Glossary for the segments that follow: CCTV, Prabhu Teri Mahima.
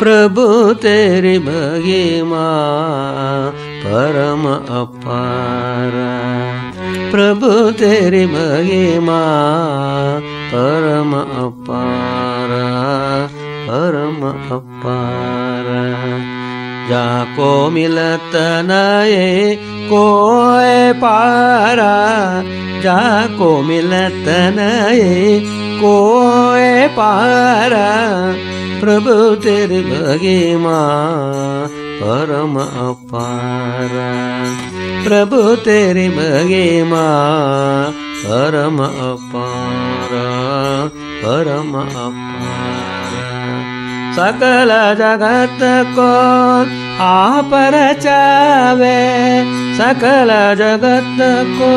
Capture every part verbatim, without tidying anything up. प्रभु तेरी महिमा परम अपारा, प्रभु तेरी महिमा परम अपारा, परम अपारा। जाको मिलत नए कोय पारा, जाको मिलत नए कोय पारा, प्रभु तेरी महिमा परम अपारा, प्रभु तेरी महिमा परम अपारा, परम अपारा। सकल जगत को आप रचावे, सकल जगत को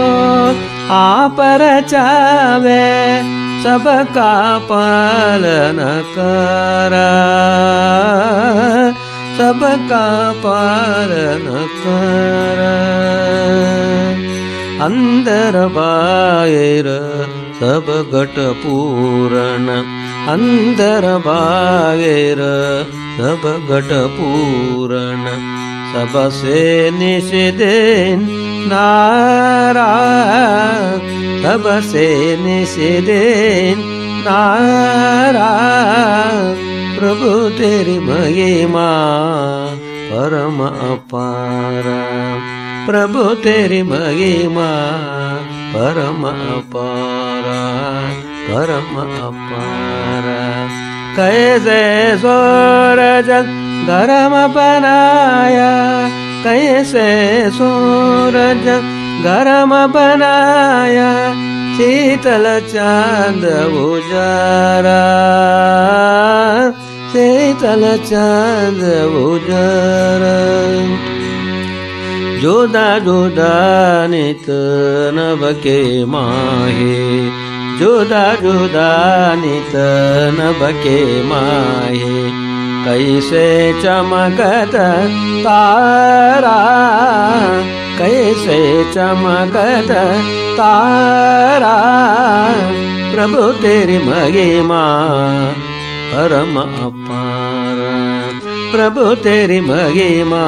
आप रचावे, सबका पालन करा, सबका पालन करा। अंदर बाहर सब घट पूरण, अंदर बाहर सब घट पूरण, सब से निषेधेन नारा, सब से निषेधेन नारा, प्रभु तेरी महिमा परम अपारा, प्रभु तेरी महिमा परम अपारा, परम अपारा। कैसे सोर जग गरम बनाया, कैसे सोर जग गरम बनाया, शीतल चांद उजारा, शीतल चांद उजारा। जुदा जुदा नित नभ के माहे, जुदा जुदा नित नभ के माहे, कैसे चमकत तारा, कैसे चमकत तारा, प्रभु तेरी महिमा परम अपारा, प्रभु तेरी महिमा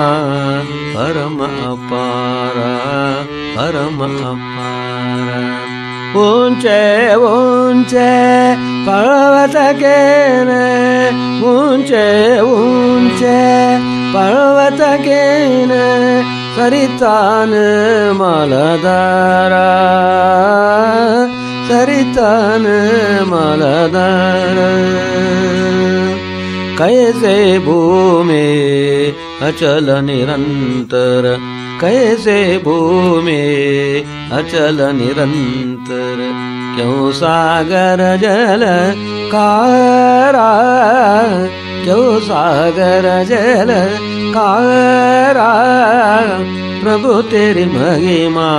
परम अपारा, परम अपारा। ऊंचे ऊंचे पर्वत केने, ऊंचे ऊंचे पर्वत केने, सरितान मालादारा, सरितान मालादारा। कैसे भूमि अचल निरंतर, कैसे भूमि अचल निरंतर, क्यों सागर जल कारा, क्यों सागर जल कारा, प्रभु तेरी महिमा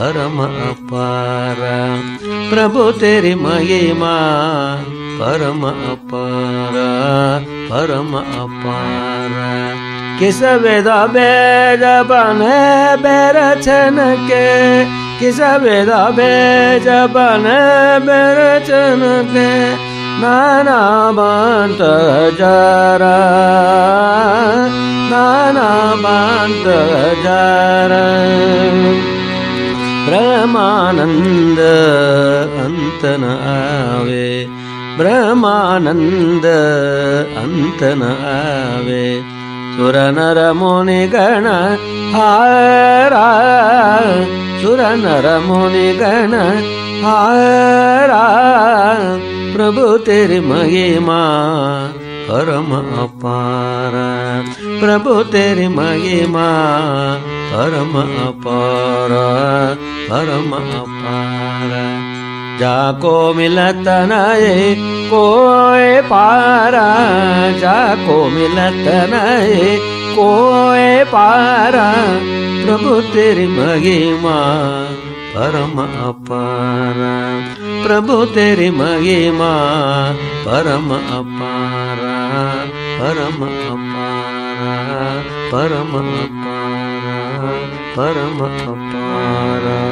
परम अपारा, प्रभु तेरी महिमा परम अपारा, परम अपारा। किस वेदा बेज बने बेरचन के, किस वेदा बेज बने बेरचन के, नाना बांत जारा, नाना बांत जारा। ब्रह्मानंद अंत न आवे, ब्रह्मानंद अंत न आवे, सुर नर मुनि गण हारा, सुर नर मुनि गण हारा, प्रभु तेरी महिमा परम अपारा, प्रभु तेरी महिमा परम अपारा, परम अपारा। जाको मिलत नए कोय पारा, जाको मिलत नए कोय पारा, प्रभु तेरी महिमा परम अपारा, प्रभु तेरी महिमा परम अपारा, परम अपारा, परम अपारा, परम अपारा।